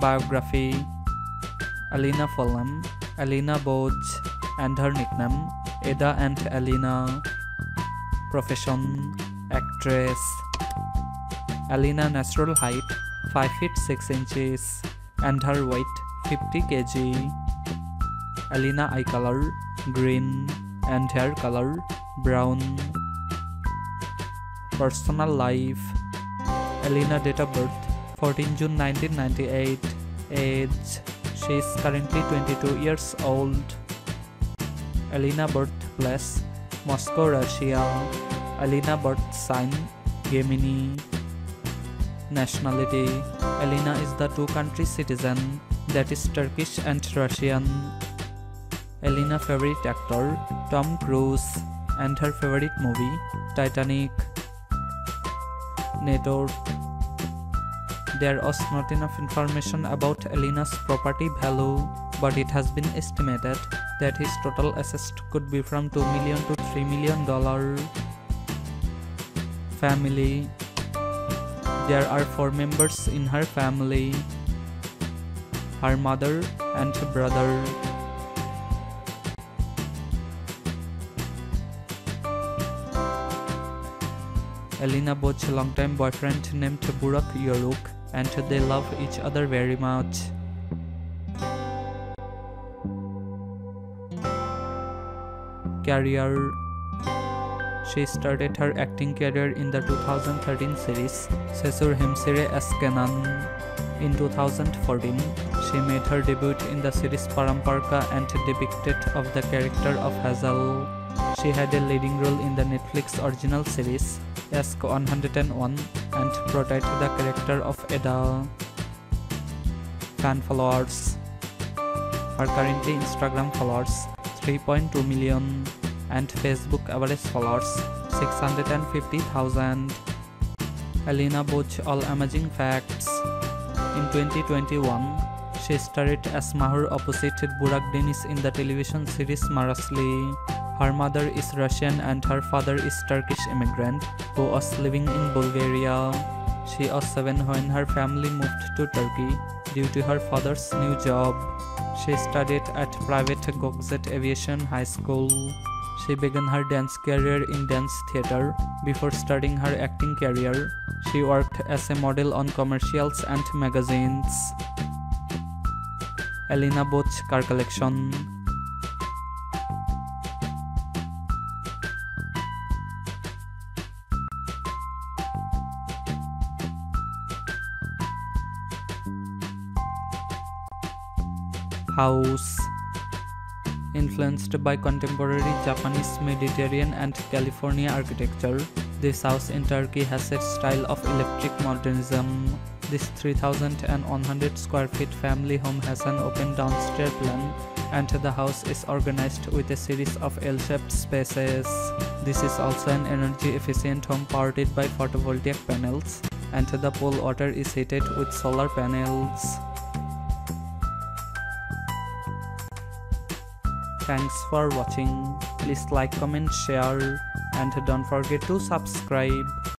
biography, Alina Follum, Alina Boz and her nickname Ada and Alina, profession, actress. Alina natural height 5 feet 6 inches and her weight 50 kg. Alina eye color green and hair color brown. Personal life, Alina date of birth 14 June 1998, age she is currently 22 years old. Alina birthplace Moscow, Russia. Alina birth sign Gemini. Nationality, Alina is the two country citizen, that is Turkish and Russian. Alina favorite actor Tom Cruise and her favorite movie Titanic. Net worth, there was not enough information about Alina's property value, but it has been estimated that his total assets could be from $2 million to $3 million. Family, there are 4 members in her family, her mother and brother. Alina Boz's long-time boyfriend named Burak Yoruk, and they love each other very much. Career, she started her acting career in the 2013 series Cesur Hemsire Aşk-ı Memnu. In 2014, she made her debut in the series Paramparka and depicted of the character of Hazel. She had a leading role in the Netflix original series Aşk 101 and portrayed the character of Ada. Fan followers, her currently Instagram followers 3.2 million and Facebook average followers 650,000. Alina Boz all amazing facts. In 2021, she starred as Mahur opposite Burak Denis in the television series Maraşlı. Her mother is Russian and her father is Turkish immigrant who was living in Bulgaria. She was 7 when her family moved to Turkey due to her father's new job. She studied at private Gökjet Aviation High School. She began her dance career in dance theater. Before starting her acting career, she worked as a model on commercials and magazines. Alina Boz car collection. House, influenced by contemporary Japanese, Mediterranean and California architecture, this house in Turkey has a style of electric modernism. This 3,100 square feet family home has an open downstairs plan, and the house is organized with a series of L-shaped spaces. This is also an energy efficient home powered by photovoltaic panels, and the pool water is heated with solar panels. Thanks for watching. Please like, comment, share, and don't forget to subscribe.